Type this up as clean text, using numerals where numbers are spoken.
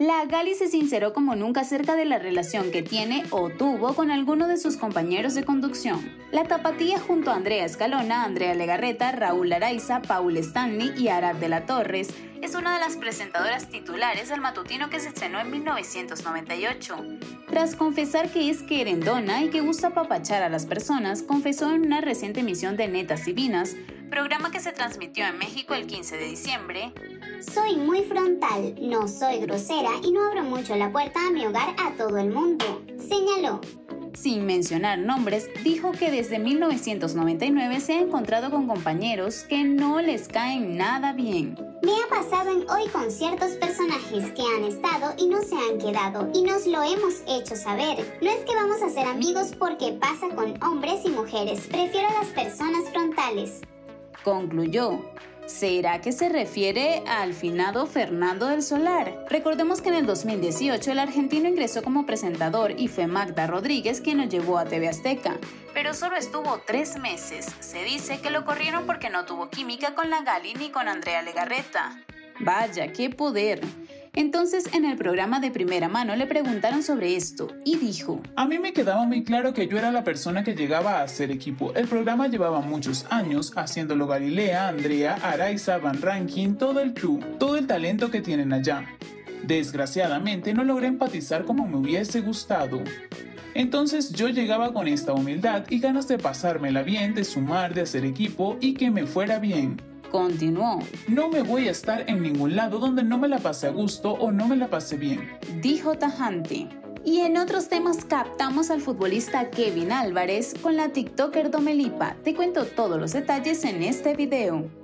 La Gali se sinceró como nunca acerca de la relación que tiene o tuvo con alguno de sus compañeros de conducción. La Tapatía junto a Andrea Escalona, Andrea Legarreta, Raúl Araiza, Paul Stanley y Arath de la Torre es una de las presentadoras titulares del matutino que se estrenó en 1998. Tras confesar que es querendona y que gusta apapachar a las personas, confesó en una reciente emisión de Netas Divinas, programa que se transmitió en México el 15 de diciembre. Soy muy frontal, no soy grosera y no abro mucho la puerta a mi hogar a todo el mundo, señaló. Sin mencionar nombres, dijo que desde 1999 se ha encontrado con compañeros que no les caen nada bien. Me ha pasado en hoy con ciertos personajes que han estado y no se han quedado y nos lo hemos hecho saber. No es que vamos a ser amigos porque pasa con hombres y mujeres, prefiero a las personas frontales. Concluyó. ¿Será que se refiere al finado Fernando del Solar? Recordemos que en el 2018 el argentino ingresó como presentador y fue Magda Rodríguez quien lo llevó a TV Azteca, pero solo estuvo 3 meses. Se dice que lo corrieron porque no tuvo química con La Gali ni con Andrea Legarreta. Vaya, qué poder. Entonces, en el programa de Primera Mano le preguntaron sobre esto y dijo: a mí me quedaba muy claro que yo era la persona que llegaba a hacer equipo. El programa llevaba muchos años haciéndolo Galilea, Andrea, Araiza, Van Rankin, todo el crew, todo el talento que tienen allá. Desgraciadamente no logré empatizar como me hubiese gustado. Entonces yo llegaba con esta humildad y ganas de pasármela bien, de sumar, de hacer equipo y que me fuera bien. Continuó. No me voy a estar en ningún lado donde no me la pase a gusto o no me la pase bien, dijo tajante. Y en otros temas captamos al futbolista Kevin Álvarez con la TikToker Domelipa. Te cuento todos los detalles en este video.